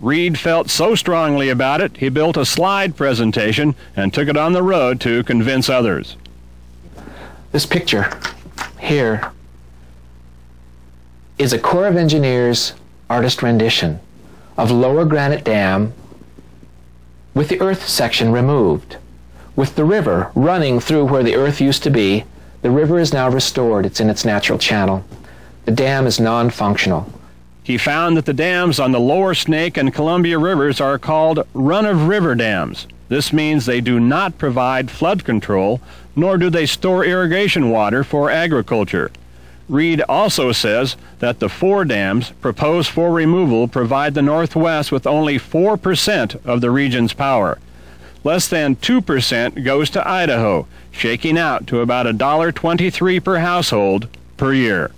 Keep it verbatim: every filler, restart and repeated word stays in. Reed felt so strongly about it, he built a slide presentation and took it on the road to convince others. This picture here is a Corps of Engineers artist rendition of Lower Granite Dam with the earth section removed, with the river running through where the earth used to be. The river is now restored. It's in its natural channel. The dam is non-functional. He found that the dams on the Lower Snake and Columbia rivers are called run-of-river dams. This means they do not provide flood control, nor do they store irrigation water for agriculture. Reed also says that the four dams proposed for removal provide the Northwest with only four percent of the region's power. Less than two percent goes to Idaho, shaking out to about one dollar twenty-three per household per year.